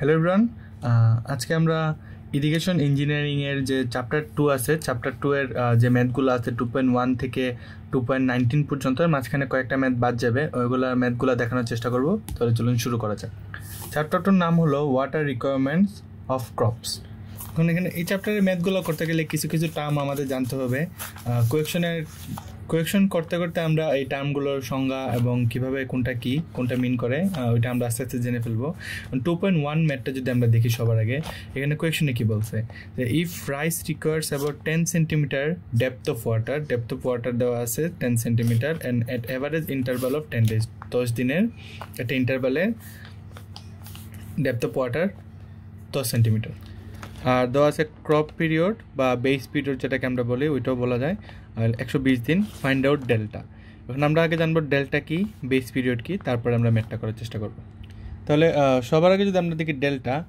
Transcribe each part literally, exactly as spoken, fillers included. Hello everyone आज के हमरा इरिगेशन इंजिनियरिंग एर जे चैप्टर टू आसे चैप्टर टू एर जे मैथगुलो आसे टू पॉइंट वन थेके टू पॉइंट नाइनटीन पर्यन्त माझखाने कयेकटा मैथ बाद जाबे ओइगुला मैथगुलो देखानोर चेष्टा करबो। तबे चलुन शुरू करा जाक। चैप्टर टू एर नाम हलो वाटर रिक्वायरमेंट्स अफ क्रॉप्स। एखन एखाने एई चैप्टारेर मैथगुलो करते गेले किछु किछु टार्म आमादेर जानते होबे। कोएक्शनेर कोएक्शन करते करते आमरा ए टार्मगुलोर संज्ञा एबं किभाबे कोनटा की कोनटा मीन करे ओइटा आमरा आस्ते आस्ते जेने फेलबो। टू पॉइंट वन मैथटा जोदि आमरा देखि सबार आगे एखाने कोएक्शने की बोलछे जे if rice requires about ten centimeter depth of water depth of water देওয়া আছে ten centimeter and at average interval of ten days दस दिनेर एट इंटरवले डेप्थ अफ वाटर दस सेंटीमीटर और देওয়া আছে क्रॉप पिरियड बा बेस पिरियड जेटाके आमरा बोली ओइटाও बोला जाय एकशो बीस दिन फाइंड आउट डेल्टा। एखन आमरा आगे जानबो डेल्टा की बेस पिरियड की तारपर आमरा मैथटा करार चेष्टा करब। ताहले सबार आगे जोदि आमरा देखि डेल्टा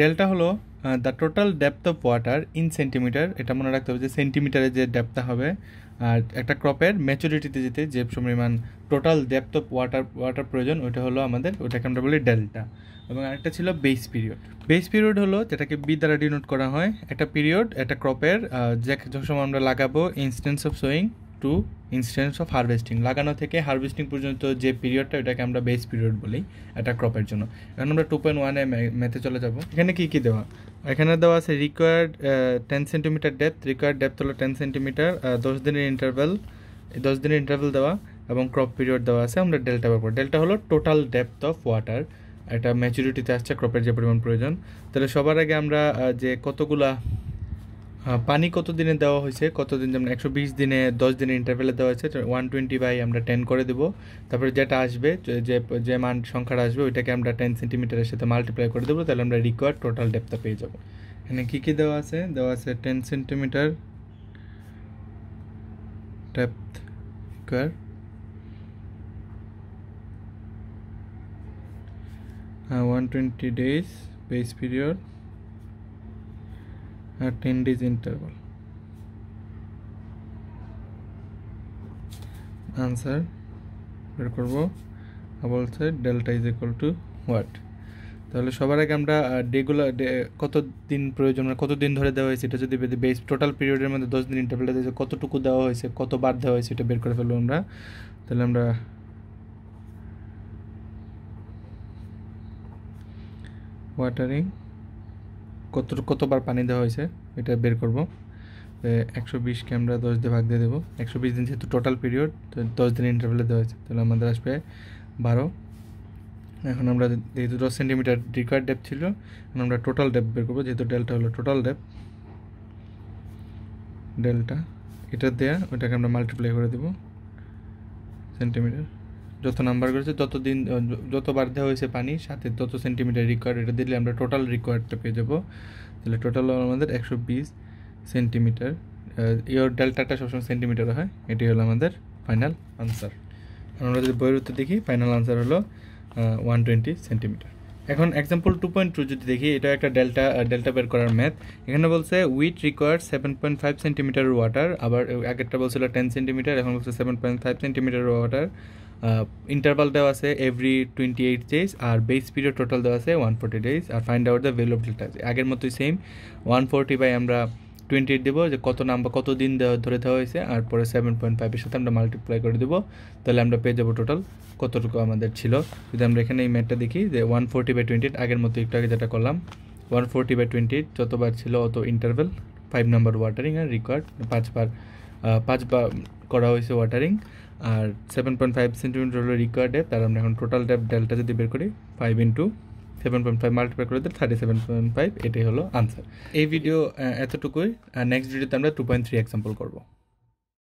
डेल्टा हलो the total depth of water in centimeter. एटा मने राखते होबे जे सेंटीमिटारे जे डेप्थटा होबे और एकटा क्रपेर मैच्योरिटीते जेते जे परिमाण total depth of water water प्रयोजन ओइटा हलो आमादेर ओइटाके आमरा बोली डेल्टा। এবং আরেকটা ছিল বেস পিরিয়ড। বেস পিরিয়ড হলো যেটাকে বি দ্বারা ডিনোট করা হয়। একটা পিরিয়ড একটা ক্রপের যখন সময় আমরা লাগাবো instance of sowing to instance of harvesting লাগানো থেকে হারভেস্টিং পর্যন্ত যে পিরিয়ডটা ওটাকে আমরা বেস পিরিয়ড বলি একটা ক্রপের জন্য। এখন আমরা টু পয়েন্ট ওয়ানে ম্যাথে চলে যাব। এখানে কী কী দেওয়া এখানে দেওয়া আছে required ten centimeter depth required depth হলো টেন সেন্টিমিটার দশ দিনের ইন্টারভেল দশ দিনের ইন্টারভেল দেওয়া এবং ক্রপ পিরিয়ড দেওয়া আছে। আমরা ডেল্টা ব্যাপার ডেল্টা হলো টোটাল ডেপথ অফ ওয়াটার একটা ম্যাচুরিটিতে আসছে ক্রপের যে পরিমাণ প্রয়োজন। তাহলে সবার আগে আমরা যে কতগুলা পানি কত দিনে দেওয়া হয়েছে কতদিন যেমন একশো বিশ দিনে দশ দিনের ইন্টারভেলে দেওয়া হয়েছে ওয়ান টোয়েন্টি বাই আমরা টেন করে দেবো। তারপরে যেটা আসবে যে যে মান সংখ্যাটা আসবে ওইটাকে আমরা টেন সেন্টিমিটারের সাথে মাল্টিপ্লাই করে দেবো। তাহলে আমরা রিকোয়ার্ড টোটাল ডেপথটা পেয়ে যাবো। এখানে কী কী দেওয়া আছে দেওয়া আছে ten centimeter depth required one twenty days base period and ten days interval answer বের করব। বলছে delta is equal to what। তাহলে সবার আগে আমরা ডেগুলা কত দিন প্রয়োজন কত দিন ধরে দেওয়া হয়েছে এটা যদি বেস টোটাল পিরিয়ডের মধ্যে দশ দিন ইন্টারভ্যালটা দিয়েছে কতটুকু দেওয়া হয়েছে কতবার দেওয়া হয়েছে এটা বের করে ফেলবো আমরা। তাহলে আমরা वाटारिंग कत कत बार पानी देवा होयेछे एटा बेर करब। एकशो बीस के आमरा दस दिए भाग दिए देव एकशो बीस दिन जेहेतु टोटाल पिरियड तो दस दिन इंटरभ्याले देवा होयेछे ताहले आमादेर आसबे बारो। एखन आमरा जेहेतु दस सेंटीमिटार रिक्वायर्ड डेप्थ छिलो एखन आमरा टोटाल डेप्थ बेर करब। जेहेतु डेल्टा हलो टोटाल डेप्थ डेल्टा एटा देया ओटाके आमरा माल्टिप्लाई करे देब सेंटीमिटार যত নাম্বার করেছে তত দিন যতবার দেওয়া হয়েছে পানি সাথে তত সেন্টিমিটার রিকোয়ার্ড এটা দিলে আমরা টোটাল রিকোয়ার্ডটা পেয়ে যাবো। তাহলে টোটাল আমাদের একশো বিশ সেন্টিমিটার ইয়োর ডেল্টাটা সবসময় সেন্টিমিটার হয়। এটি হলো আমাদের ফাইনাল আনসার। আমরা যদি বইয়ের উত্তর দেখি ফাইনাল আনসার হলো ওয়ান টোয়েন্টি সেন্টিমিটার। এখন এক্সাম্পল টু পয়েন্ট টু যদি দেখি এটা একটা ডেল্টা ডেল্টা বের করার ম্যাথ। এখানে বলছে wheat required seven point five centimeter water আবার আগেরটা বলছিল টেন সেন্টিমিটার এখন বলছে seven point five centimeter water interval দেওয়া আছে এভরি টোয়েন্টি এইট ডেজ আর বেস পিরিয়ড টোটাল দেওয়া আছে ওয়ান ফোর্টি ডেজ আর find out the value of delta. আগের মতোই সেম ওয়ান ফোর্টি বাই আমরা টোয়েন্টি এইট দেবো যে কত নাম্বার কত দিন ধরে দেওয়া হয়েছে আর পরে সেভেন পয়েন্ট ফাইভের সাথে আমরা মাল্টিপ্লাই করে দেবো। তাহলে আমরা পেয়ে যাবো টোটাল কতটুকু আমাদের ছিল। যদি আমরা এখানে এই ম্যাথটা দেখি যে one forty by twenty eight আগের মতো একটু আগে যেটা করলাম one forty by twenty eight যতবার ছিল অত ইন্টারভেল ফাইভ নাম্বার ওয়াটারিং আর রিকোয়ার্ড পাঁচবার পাঁচবার করা হয়েছে ওয়াটারিং আর সেভেন পয়েন্ট ফাইভ সেন্টিমিটার হলো রিকোয়ার্ড ডেপ। তার আমরা এখন টোটাল ডেপ ডেল্টা যদি বের করি five into seven point five multiply করে দিই থার্টি সেভেন পয়েন্ট ফাইভ এটাই হলো আনসার। এই ভিডিও এতটুকুই। নেক্সট ভিডিওতে আমরা টু পয়েন্ট থ্রি এক্সাম্পল করবো।